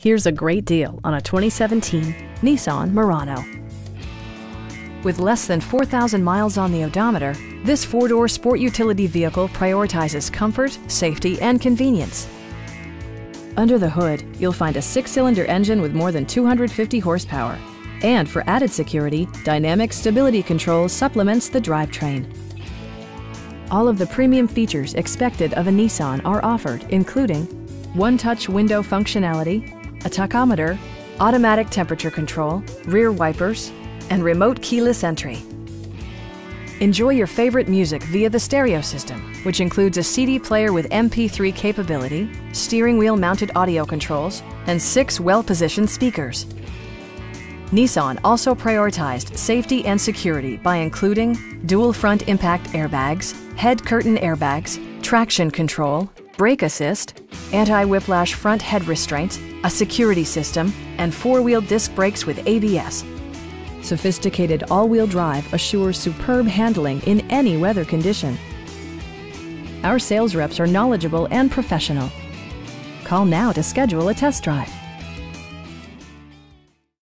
Here's a great deal on a 2017 Nissan Murano. With less than 4,000 miles on the odometer, this four-door sport utility vehicle prioritizes comfort, safety, and convenience. Under the hood, you'll find a six-cylinder engine with more than 250 horsepower. And for added security, dynamic stability control supplements the drivetrain. All of the premium features expected of a Nissan are offered, including one-touch window functionality, a tachometer, automatic temperature control, rear wipers, and remote keyless entry. Enjoy your favorite music via the stereo system, which includes a CD player with MP3 capability, steering wheel-mounted audio controls, and 6 well-positioned speakers. Nissan also prioritized safety and security by including dual front impact airbags, head curtain airbags, traction control, brake assist, anti-whiplash front head restraints, a security system, and four-wheel disc brakes with ABS. Sophisticated all-wheel drive assures superb handling in any weather condition. Our sales reps are knowledgeable and professional. Call now to schedule a test drive.